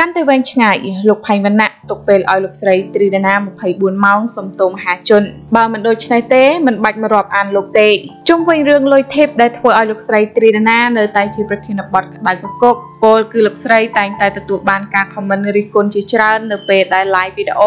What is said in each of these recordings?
Căn từ bên trái lục hành văn nặng tục về ở lục sấy từ đàn nam một phải buồn máu sầm tôm hà chun bà mình đôi trái té mình bạch mà rọp ăn lục tệ trong quanh rương lôi thép đại thổi ở lục sấy từ đàn nam nơi tai chỉ bạch thiên nạp bọt đại cục cục Paul cứ lục sấy tai tai tự tụ bàn cả comment người con chỉ tràn nơi về đại like video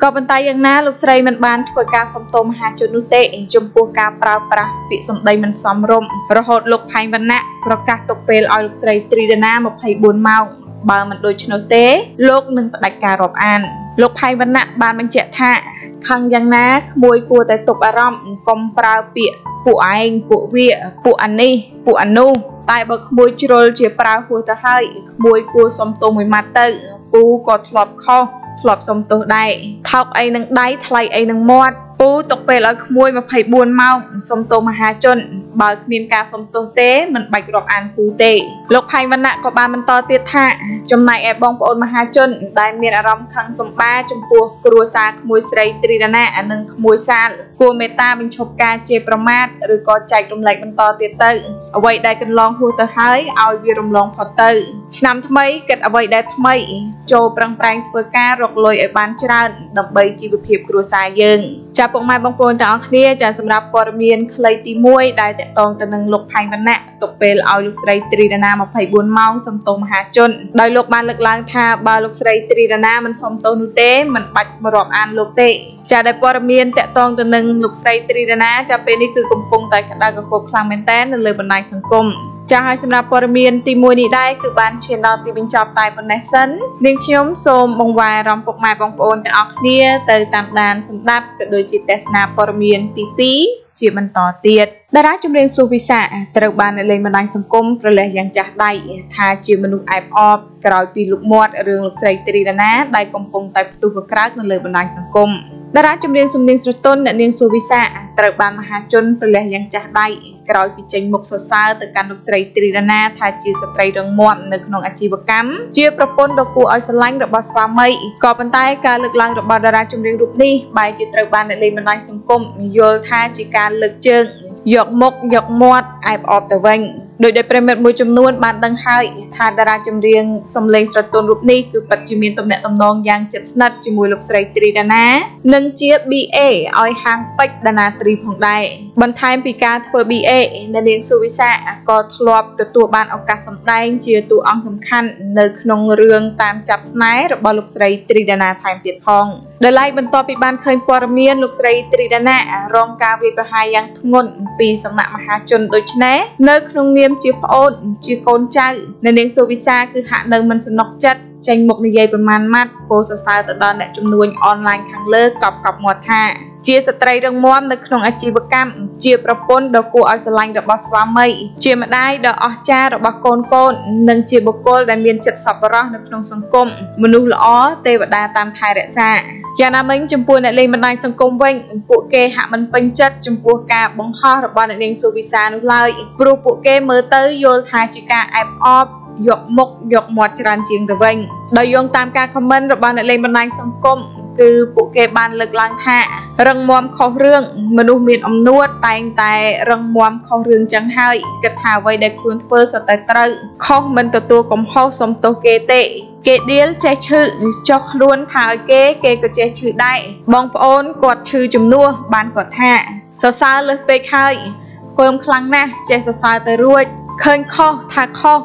có bàn tay rằng na lục sấy mình bàn thổi cả sầm tôm hà chun lục tệ trong cuộc cả prao prao bị sầm đây mình sầm rôm rồi hột lục hành văn nặng rồi cả tục về ở lục sấy từ đàn nam một phải buồn máu bà mình đôi chân tế lốt nâng đặt cà rộp ăn lốt hay vấn nạn bà mình trẻ thạ khăn giang ná môi cua tới tục à rộng công prao bịa phụ anh phụ vịa phụ anh ni phụ anh nu tại bậc môi trôi chế prao cua ta hơi môi cua xóm tô mùi mặt tự cú có lọp kho lọp xóm tô đại thọc ấy nâng đáy thay ấy nâng mọt cú tục về là môi mà phải buồn mau xóm tô mà hà chân bà miền ca sông tô tế mình bạch rọc ăn cú tệ lộc hay văn nạ có ba mình to tiết hạ trong này em bong bồn mà hai chân tại miền à rong thăng sông ba trong cua cua xa mùi sấy tri đà nạ nâng mùi xa cua mê ta mình chọc ca chê promat rồi có chạy trong lạnh mình to tiết tự ở vậy đây cần long hua tơ hái ao vi rồng long phật tự năm thứ mấy cần ở vậy đây thứ mấy châu prang prang phơi ca rọc lôi ở ban tràn đập bay chi bập hiệp cua xa dừng cha bông mai bong bồn đã khía cha sầm rạp bờ miền khơi tì muôi đại tông tận năng lục hành văn nặng tục về ao lục sấy tri đà na mà phải buồn mau sầm tôm hà chun đời lục ban lực lang tha ba lục sấy tri đà na mình sầm tôm nụ té mình bạch mà rọp an lục tệ cha đại bờ miền đại tông tận năng lục sấy tri đà na cha bên đi từ cùng cùng tại cả đại cuộc lang men tén lời vận hành sầm cùng cha hai sầm rạp bờ miền ti môi đi đây cứ ban chuyện đó ti bình chọc tại vận hành sấn niềm nhóm xôm bông vài rong cục mai bông ôn đại óc nia từ tam đàn sầm đáp cả đôi chị test na bờ miền tí tí chuyện mình tỏ tiệt đã ra trong đêm xu vi xạ từ bàn lên màn ảnh sầm cung rồi lại dàn chặt đại tha chuyện mình lục ép ọp rồi pi lục muột rừng lục sấy tri đà na đại công cung tại tu cực rác lên lời màn ảnh sầm cung đã ra trong đêm sầm đêm sờ tôn đã đêm xu vi xạ từ bàn mà hà chôn rồi lại dàn chặt đại rồi pi tranh mục sờ sa từ căn lục sấy tri đà na tha chuyện sờ tây rừng muột nơi nông ăn chi bạc cắm chia propon đầu cua ở sơn lanh rồi bao pha mây cò bàn tay cả lực lang rồi bao đã ra trong đêm rụp đi bài chỉ từ bàn lên màn ảnh sầm cung vô tha chỉ cả lực chương dọc mộc dọc mọt ai ọp từ vành đội đại premier mùi chấm nuôn bàn đăng hai tha đa ra chấm riêng xâm lên sờ tôn rụp ni cứ bật chìm miên tầm nẹt tầm non giang chật snat chìm mùi lục sấy tri đà na nâng chia ba oi hàng bách đà na tri phong đại bàn thay pika thua ba nên đến suy sa có thọp từ tụ bàn ông cả sầm tay chia tụ ông sầm khăn nơi nông riêng tam chập snai rồi bao lục sấy tri đà na thay tiệt phong đời lại bàn to bị bàn khơi qua miên lục sấy tri đà na rong ca vi bờ hai giang ngôn pi sầm nạm hà chun đôi chné nơi nông nghiệp chia ôn chia côn trai nên đến suy sa cứ hạ nơi mình sầm nọc chất tranh một ngày bận man mát cô sờ sai từ đòn đại trung nuôi online khang lơ cọp cọp một thạ chia sợi dây răng móm nơi nông ăn chi bạc cam chia propon đầu cua ở sơn lanh rồi bao xóa mây chia mặt đai đầu ở cha rồi bao côn nâng chia bọc côn đại miền chật sập vào nơi nông sông côm mình nuôi lỏ tê và đa tam thai đại xa gia nam anh chấm pua đại lên mặt đai sông côm vinh phụ kê hạ mình vinh chất chấm pua ca bóng ho rồi bao đại lên suy visa nuôi lại phụ kê mới tới vô thai chỉ ca ép off dọc mộc dọc mọt tràn chiêng từ vinh đời yong tam ca comment rồi bao đại lên mặt đai sông côm cứ phụ kê ban lực lang thạ răng muam khó rương mà nuôi miền ẩm nuốt tay răng muam khó rương chẳng hay gật thảo vây đẹp cuốn phơ sợ tay trâu không mình tự tua cũng hô xong tô kê tệ kê điếu che chữ cho luôn thảo kê có che chữ đại bong ôn quạt chữ chùm nua bàn quạt thạ sợ xa lực bê khai phơm khăn nè che sợ xa tới ruột khơi khó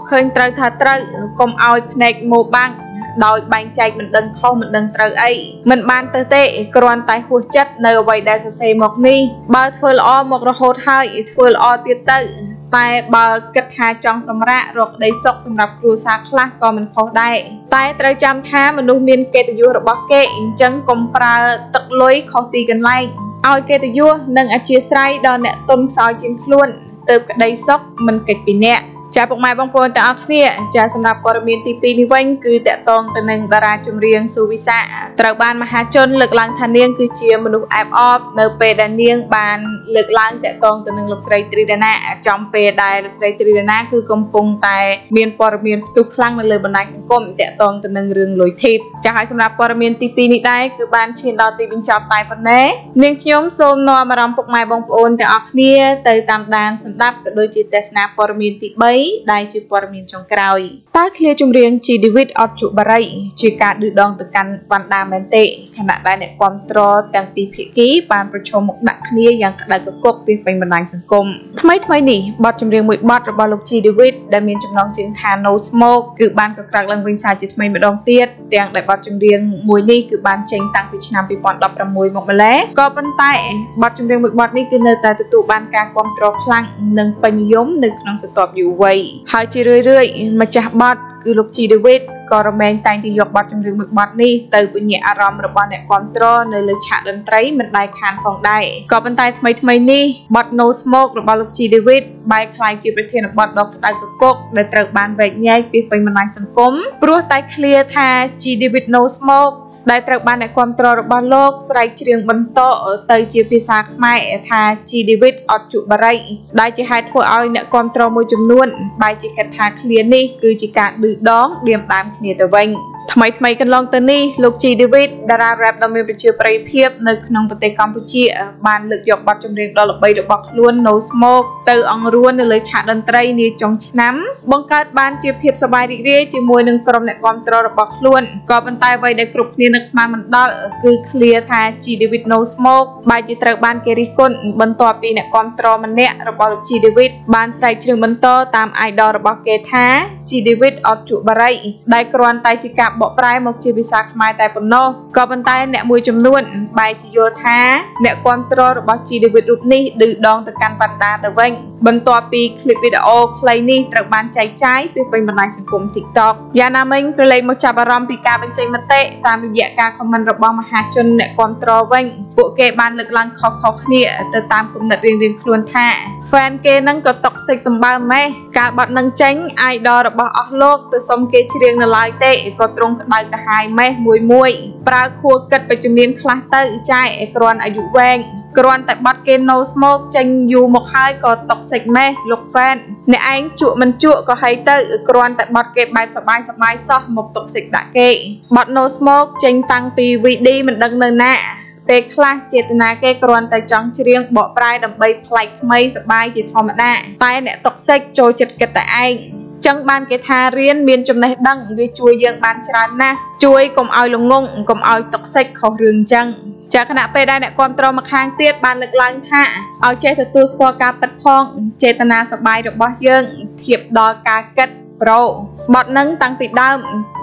khơi thả trâu cùng oi nạch mô băng đòi bánh chạy mình đừng khô mình đừng trâu ấy mình ban tơ tệ còn tay hút chất nơi vậy đại sơ xe mọc ni bao thua lọ mọc rồi hốt hơi thua lọ tiết tự tại bao kết hà trong xâm rạ rộp đầy sốc xâm rạp rùa xa khắc còn mình khô đại tại trâu chăm thá mình nụ miên kê tự dùa rồi bó kê chân công pra tật lối khó tì gần lây ôi kê tự dùa nâng ở chia sài đo nẹ tôn soi chiến luôn từ đầy sốc mình kịch bị nẹ cha bông mai bông phun tại ốc nia cha sầm đạp bờ miền tây pi vinh cứ tẹt tông từ nền đà ra chum riêng su vi sa từ ban mà hà chôn lực lang thanh niên cứ chia một nụ ép ọp nơi pe đà niên ban lực lang tẹt tông từ nền lục sấy tri đà na trong pe đài lục sấy tri đà na cứ công pung tại miền bờ miền tụt khăng nơi bên này sông cồn tẹt tông từ nền riêng lối thịp cha hai sầm đạp bờ miền tây pi này đây cứ ban trên đào tây bình chập tại phần này niên nhóm xôm no mà làm bông mai bông phun tại ốc nia từ tam đàn sầm đạp đôi chị tẹt nạp bờ miền tây bay ấy đại chư bờ miền trong cày. Ta khía chung riêng chỉ David ở trụ bờ rẫy chỉ cả đứa đòn từ căn văn đàm bên tệ khả năng đại để quan trò tăng tỷ phí ký bànประชมมุกดักเนี้ยยังกระดักกระกบเป็นเป็นบรรดาสังคมทำไมนี่บอดจำเรียงมือบอดบอลลูกจีเดวิดได้มีจำลองจึงทานโนสโมกคือบานกระกลังวิงสาจิตไม่มาดองเตี้ยแดงได้บอดจำเรียงมวยนี่คือบานเชงตังพิชนามปีปอนดับประมวยมองมาแล้วก็บรรทัดบอดจำเรียงมือบอดนี่คือเนื้อตายประตูบานกลางความตรอกพลังหนึ่งปัญญมหนึ่งนองสตอบอยู่ไว้หายใจเรื่อยๆมาจากบอดคือลูกจีเดวิดก็รำเรียงแต่งที่ยกบอดจำเรียงมือบอดนี่เติมปัญญาอารมณ์ระบายในความตรอในเลือดฉะดนตรีมันได้คานของได้ก็บรรทัดทำไมนี่บอดโนสโมกระบายลูกจีเดวิดใบคลายจีประเทศบอดดอกไดกุกกได้เติมบานแบกแยกปีเป็นมันลายสังคมปลัวไตเคลียร์ทาจีเดวิดโนสโมกได้เติมบานในความตรอระบายโลกใส่เชียงบรรโตเติมจีพิซาไม่ทาจีเดวิดอดจุบไรได้จีให้ทั่วอ้อยในความตรอมวยจุนนุ่นใบจีกัดทาเคลียร์นี่คือจีการดื้อด้องเดียมตามเคลียร์ตะวันทำไมกันลองตัวนี้ลูกจีเดวิดดาราแรปดำเนินไปเชื่อปริเพียบในขนมประเทศกัมพูชีบานเลือกยกบัตรจำเรียงดอลบไปดอกบักล้วนโนสโมกเตอองร้วนในเลยฉะดนตรีในจงน้ำบังการบานเชื่อเพียบสบายดีเรื่อยจีมวยหนึ่งกรมในความตรอดบักล้วนก่อบันตายไว้ในกลุ่มนี้นักสมานมันดอลคือเคลียร์ทาจีเดวิดโนสโมกบายจีเตอร์บานเกริกนบรรทอปีในความตรอมันเนะระบอบลูกจีเดวิดบานใส่เชิงบรรทอตามไอดอลระบอบเกธาจีเดวิดออกจุบไรได้กรอนไตจีกับบอปลายมกจีบิสักไม่แต่ปนโนก็บรรทายแนมวยจำนวนใบจีโยธาแนความตรอระบอบจีเดวิดรูปนี้ดื้อดองตะการปันดาตะเวงบรรทอปีคลิปวิดีโอคลายนี่ตระบานใจใจไปเป็นบรรดาสังคมติ๊กต็อกยานามิงเลยมกจับอารมณ์ปีกาเป็นใจมาเตะตามวิญญาการของมันระบอบมหาชนแนความตรอเวงพวกเกบานเลือกลังเขาเนี่ยแต่ตามกลุ่มนัดเรียนคลวนท่าแฟนเกนั่งก็ตกใส่สมบัติไหมการบัดนังเจ๊งไอดอลระบอบออกโลกแต่สมเกจเรียงในลายเตะก็ตรงกับลายกระหายไหมมวยปลาคัวกัดไปจำเนียนคลาสเตอร์ใจกรอนอายุแวงกรอนแต่บัดเกโนสโมกเจ๊งอยู่หมกหายก็ตกใส่ไหมลูกแฟนในไอ้จุมันจุก็ให้เตอร์กรอนแต่บอดเก็บใบสบายซอหมกตกใส่ด่าเกบัดโนสโมกเจ๊งตังปีวีดีมันดังเนินน่ะเด็กคลาสเจตนาแก่กรอนแต่จังเชียงบ่อปลายดำใบพลายไม่สบายจิตทอมน่ะตายเนี่ยตกเซ็กโจจิตกระต่ายจังบานเกธาเรียนเมียนจำในดังวิจุยเยือกบานชรานะจุยกลมเอาลงงงกลมเอาตกเซ็กของเรื่องจังจากขณะไปได้เนี่ยความตรอมาค้างเตี้ยบานเลือกลังท่าเอาใจศัตรูสกอร์การปัดพองเจตนาสบายดอกบ่อเยือกเทียบดอกกาเก็ตโปรบอดนั่งตั้งติดดาว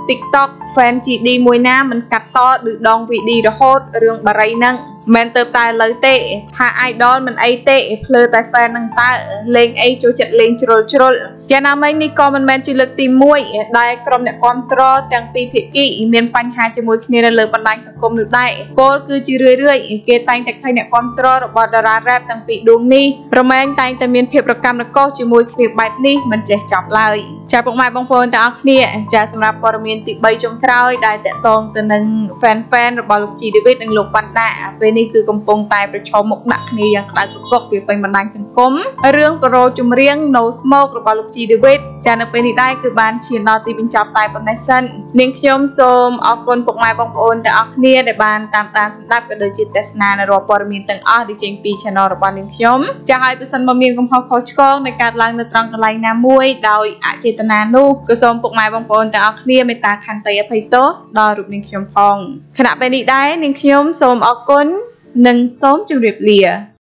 TikTok แฟนจีดีมวยน้ำมันกัดต่อดื้อดองวีดีระโหดเรื่องบะไรนั่งแมนเติบตายเลยเตะถ้าไอดอลมันไอเตะเพลอแต่แฟนนังตาเลงไอโจจัดเลงโจรยานามินี่ก็มันแมนจีเลือกตีมวยได้กรมเนี่ยความตรอแต่งปีพิกี้เมียนปัญหาจมวยคเนรเลือกบรรลัยสังคมหรือได้โพลคือจีเรื่อยเกตังแต่ใครเนี่ยความตรอระบอดดาราแรปแต่งปีดวงนี่ประแมงตังแต่เมียนเพียบประกำแล้วก็จมวยคลิปแบบนี้มันเจ็บจับเลยชาวปกมายบางคนแต่อักเนี่ยจะสำหรับปรมีนติใบจงคราวได้แต่ตองแต่หนึ่งแฟนระบอดลูกจีเดวิดหนึ่งลูกปันดาเป็นนี่คือกำปงตายประชมมุกดักเนียงได้กบเปลี่ยนเป็นบรรลัยสังคมเรื่องโปรจุมเรียงโนสโมกระบอดลูกจีเดวิดจะนับเป็นได้คือบานเชียนนอตีเป็นจับตายบนในเส้นนิ่งยมโสมออกคนปกไม้บองโอนแต่ออกเนียได้บานตามสนับกับโดยจิตเตสนาในรอบปรมีนตั้งอ้อดิเจงปีชนอระบอดนิ่งยมจะให้ประสันบอมเนียงของพ่อโคชกองในการล้างในตรังกระไรน้ำมวยโดยอาเจตนานุกระสมปกไม้บองโอนแต่ออกเนียไม่ตาคันเตยภัยโตดอรูปนิ่งยมพองขณะเป็นได้นิ่งยมโสมออกคนหนึ่งสมจุดเรียบเรีย